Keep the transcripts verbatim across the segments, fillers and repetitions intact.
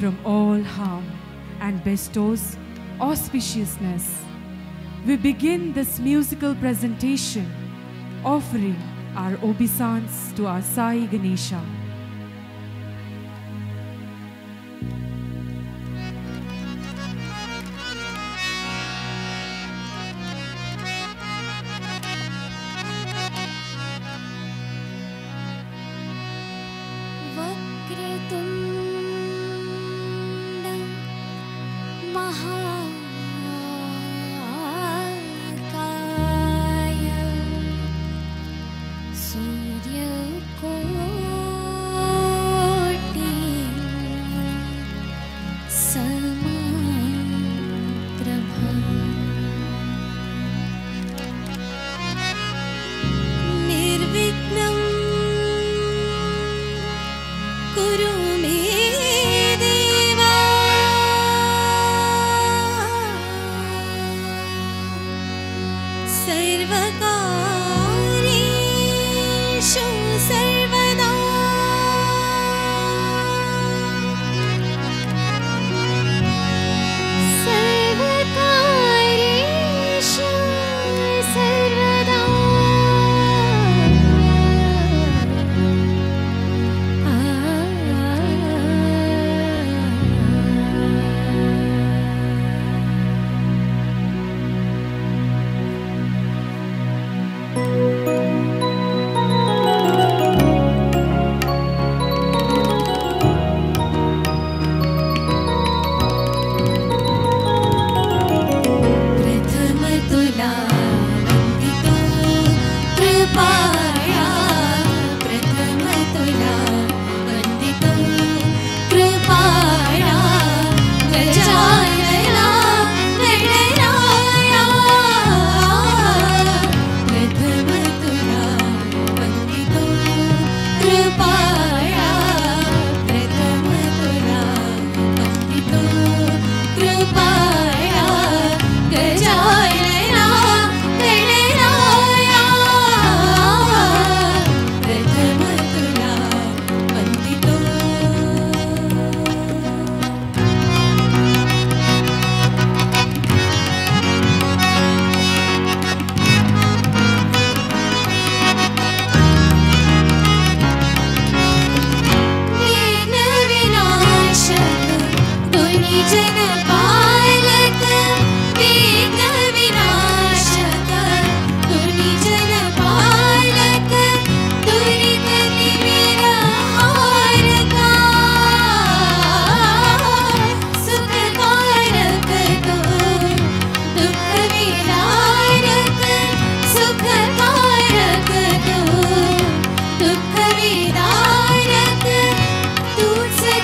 from all harm and bestows auspiciousness. We begin this musical presentation offering our obeisance to our Sai Ganesha.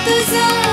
Tudo